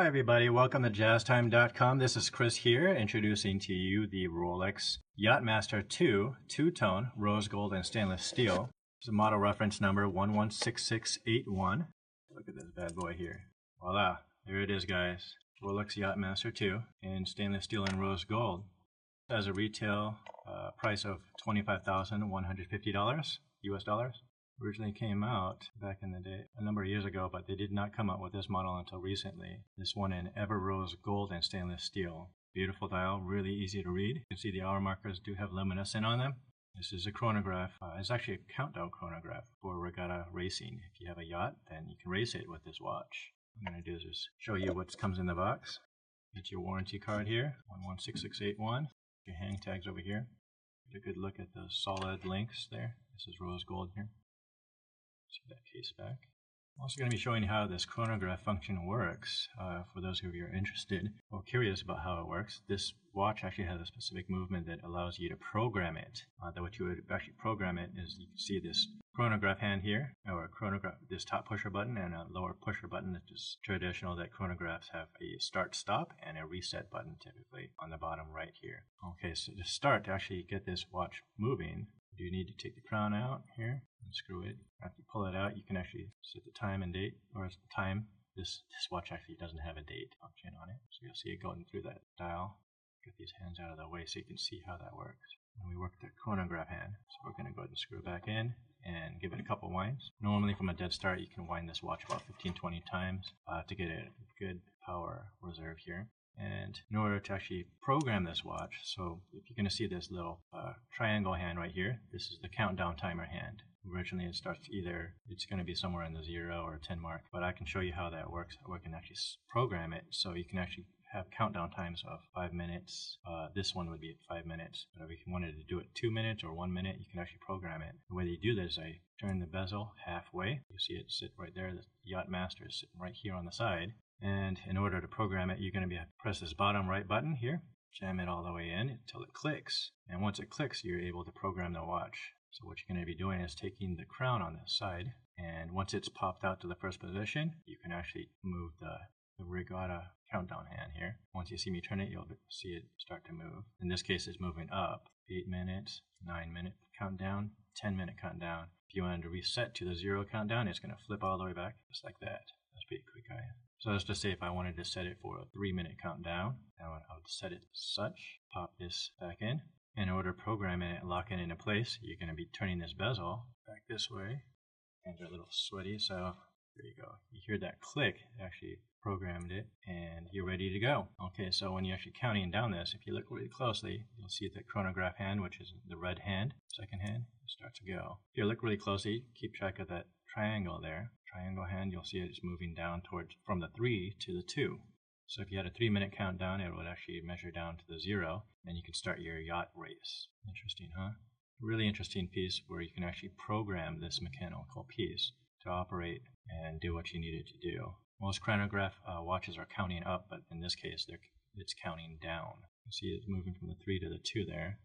Hi everybody, welcome to Jaztime.com. This is Chris here, introducing to you the Rolex Yacht-Master II, two-tone, rose gold and stainless steel. It's a model reference number 116681. Look at this bad boy here. Voila, there it is guys. Rolex Yacht-Master II in stainless steel and rose gold. It has a retail price of $25,150 US dollars. Originally came out back in the day, a number of years ago, but they did not come out with this model until recently. This one in Everose Gold and stainless steel. Beautiful dial, really easy to read. You can see the hour markers do have luminescent on them. This is a chronograph. It's actually a countdown chronograph for regatta racing. If you have a yacht, then you can race it with this watch. What I'm going to do is just show you what comes in the box. Get your warranty card here, 116681. Your hang tags over here. Get a good look at the solid links there. This is rose gold here. See that case back. I'm also going to be showing you how this chronograph function works for those of you who are interested or curious about how it works. This watch actually has a specific movement that allows you to program it. The way you would actually program it is you can see this chronograph hand here, or chronograph, this top pusher button and a lower pusher button. It's just traditional that chronographs have a start stop and a reset button typically on the bottom right here. Okay, so to start, to actually get this watch moving, you need to take the crown out here and screw it. After you pull it out, you can actually set the time and date, or time. This watch actually doesn't have a date function on it, so you'll see it going through that dial. Get these hands out of the way so you can see how that works. And we work the chronograph hand, so we're going to go ahead and screw it back in and give it a couple winds. Normally from a dead start, you can wind this watch about 15-20 times to get a good power reserve here. And in order to actually program this watch, so if you're going to see this little triangle hand right here, this is the countdown timer hand. Originally it starts either, it's going to be somewhere in the 0 or 10 mark, but I can show you how that works. We can actually program it so you can actually have countdown times of 5 minutes. This one would be at 5 minutes, but if you wanted to do it 2 minutes or 1 minute, you can actually program it. The way you do this is I turn the bezel halfway. You see it sit right there. The Yacht-Master is sitting right here on the side. And in order to program it, you're going to press this bottom right button here, jam it all the way in until it clicks. And once it clicks, you're able to program the watch. So what you're going to be doing is taking the crown on this side, and once it's popped out to the first position, you can actually move the regatta countdown hand here. Once you see me turn it, you'll see it start to move. In this case, it's moving up. 8 minutes, 9 minute countdown, 10 minute countdown. If you wanted to reset to the 0 countdown, it's going to flip all the way back, just like that. That's pretty quick, guys. So let's just say if I wanted to set it for a 3 minute countdown, I would set it such, pop this back in. In order to program it and lock it into place, you're going to be turning this bezel back this way. Hands are a little sweaty, so there you go. You hear that click, it actually programmed it, and you're ready to go. Okay, so when you're actually counting down this, if you look really closely, you'll see the chronograph hand, which is the red hand, second hand, start to go. If you look really closely, keep track of that triangle there. Triangle hand, you'll see it's moving down towards from the 3 to the 2. So if you had a 3 minute countdown, it would actually measure down to the 0, and you can start your yacht race. Interesting, huh? Really interesting piece where you can actually program this mechanical piece to operate and do what you needed to do. Most chronograph watches are counting up, but in this case, it's counting down. You see it's moving from the 3 to the 2 there.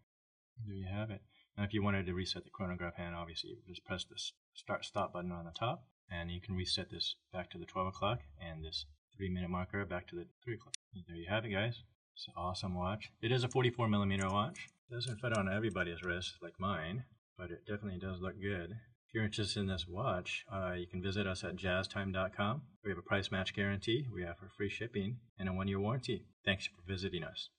There you have it. Now if you wanted to reset the chronograph hand, obviously, you just press this start-stop button on the top, and you can reset this back to the 12 o'clock and this 3 minute marker back to the 3 o'clock. There you have it, guys. It's an awesome watch. It is a 44mm watch. It doesn't fit on everybody's wrist like mine, but it definitely does look good. If you're interested in this watch, you can visit us at Jaztime.com. We have a price match guarantee. We offer free shipping and a 1-year warranty. Thanks for visiting us.